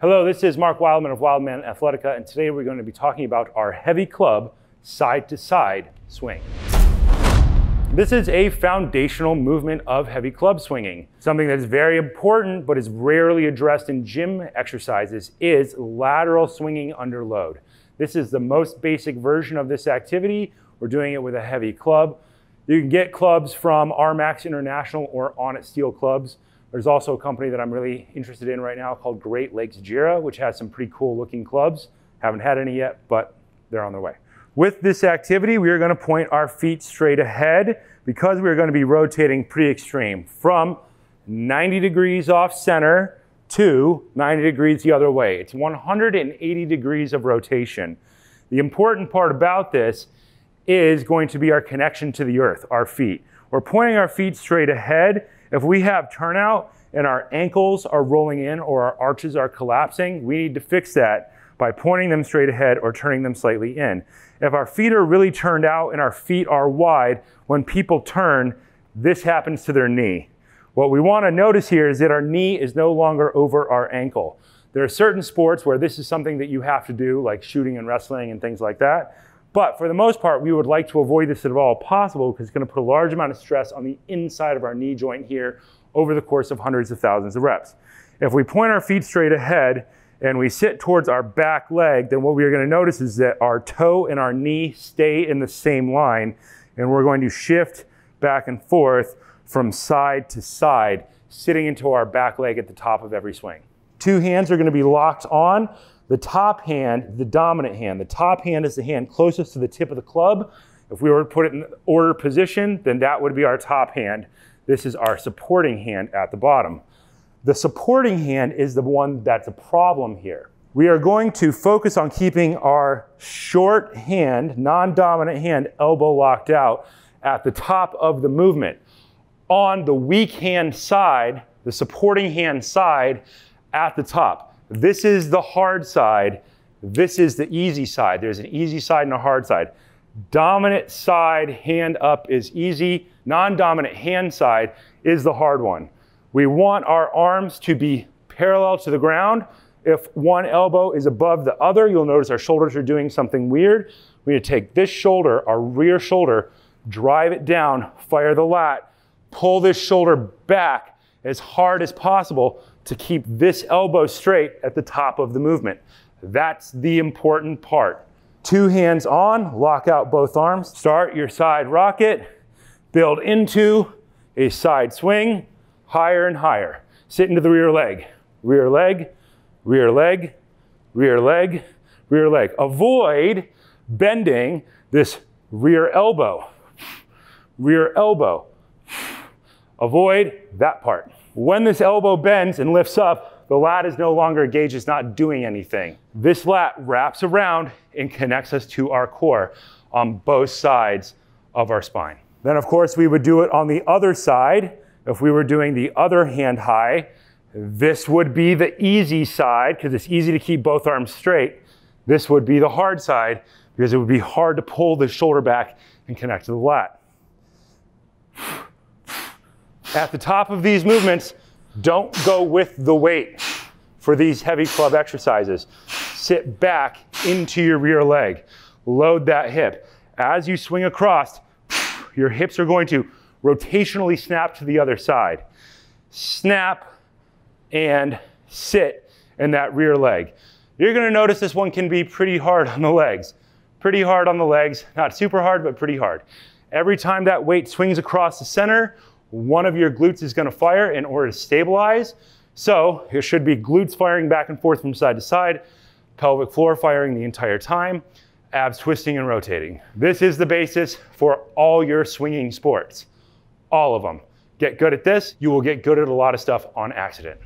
Hello, this is Mark Wildman of Wildman Athletica, and today we're going to be talking about our heavy club side-to-side swing. This is a foundational movement of heavy club swinging. Something that is very important but is rarely addressed in gym exercises is lateral swinging under load. This is the most basic version of this activity. We're doing it with a heavy club. You can get clubs from R-Max International or Onnit Steel Clubs. There's also a company that I'm really interested in right now called Great Lakes Jira, which has some pretty cool looking clubs. Haven't had any yet, but they're on their way. With this activity, we are going to point our feet straight ahead because we are going to be rotating pretty extreme from 90 degrees off center to 90 degrees the other way. It's 180 degrees of rotation. The important part about this is going to be our connection to the earth, our feet. We're pointing our feet straight ahead. If we have turnout and our ankles are rolling in or our arches are collapsing, we need to fix that by pointing them straight ahead or turning them slightly in. If our feet are really turned out and our feet are wide, when people turn, this happens to their knee. What we want to notice here is that our knee is no longer over our ankle. There are certain sports where this is something that you have to do, like shooting and wrestling and things like that. But for the most part, we would like to avoid this at all possible because it's going to put a large amount of stress on the inside of our knee joint here over the course of hundreds of thousands of reps. If we point our feet straight ahead and we sit towards our back leg, then what we are going to notice is that our toe and our knee stay in the same line, and we're going to shift back and forth from side to side, sitting into our back leg at the top of every swing. Two hands are going to be locked on. The top hand, the dominant hand. The top hand is the hand closest to the tip of the club. If we were to put it in order position, then that would be our top hand. This is our supporting hand at the bottom. The supporting hand is the one that's a problem here. We are going to focus on keeping our short hand, non-dominant hand, elbow locked out at the top of the movement. On the weak hand side, the supporting hand side at the top. This is the hard side. This is the easy side. There's an easy side and a hard side. Dominant side, hand up is easy. Non-dominant hand side is the hard one. We want our arms to be parallel to the ground. If one elbow is above the other, you'll notice our shoulders are doing something weird. We need to take this shoulder, our rear shoulder, drive it down, fire the lat, pull this shoulder back as hard as possible to keep this elbow straight at the top of the movement. That's the important part. Two hands on, lock out both arms. Start your side rocket, build into a side swing, higher and higher. Sit into the rear leg, rear leg, rear leg, rear leg, rear leg. Avoid bending this rear elbow, rear elbow. Avoid that part. When this elbow bends and lifts up, the lat is no longer engaged, it's not doing anything. This lat wraps around and connects us to our core on both sides of our spine. Then of course we would do it on the other side. If we were doing the other hand high, this would be the easy side because it's easy to keep both arms straight. This would be the hard side because it would be hard to pull the shoulder back and connect to the lat. At the top of these movements, don't go with the weight for these heavy club exercises. Sit back into your rear leg. Load that hip. As you swing across, your hips are going to rotationally snap to the other side. Snap and sit in that rear leg. You're going to notice this one can be pretty hard on the legs. Pretty hard on the legs. Not super hard, but pretty hard. Every time that weight swings across the center, one of your glutes is going to fire in order to stabilize. So it should be glutes firing back and forth from side to side, pelvic floor firing the entire time, abs twisting and rotating. This is the basis for all your swinging sports. All of them. Get good at this. You will get good at a lot of stuff on accident.